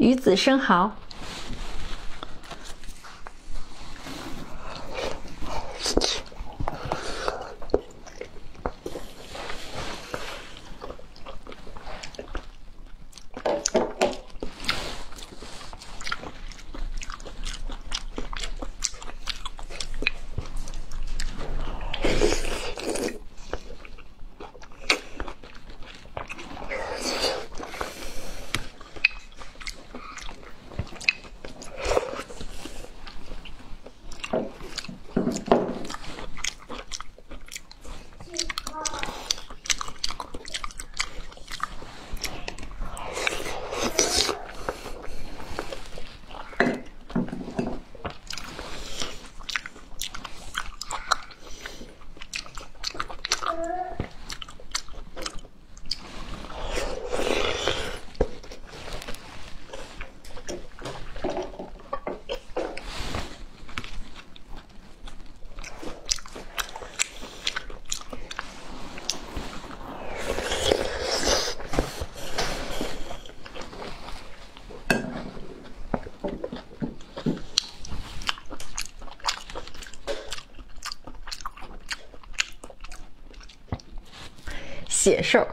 鱼子生蚝。 血兽。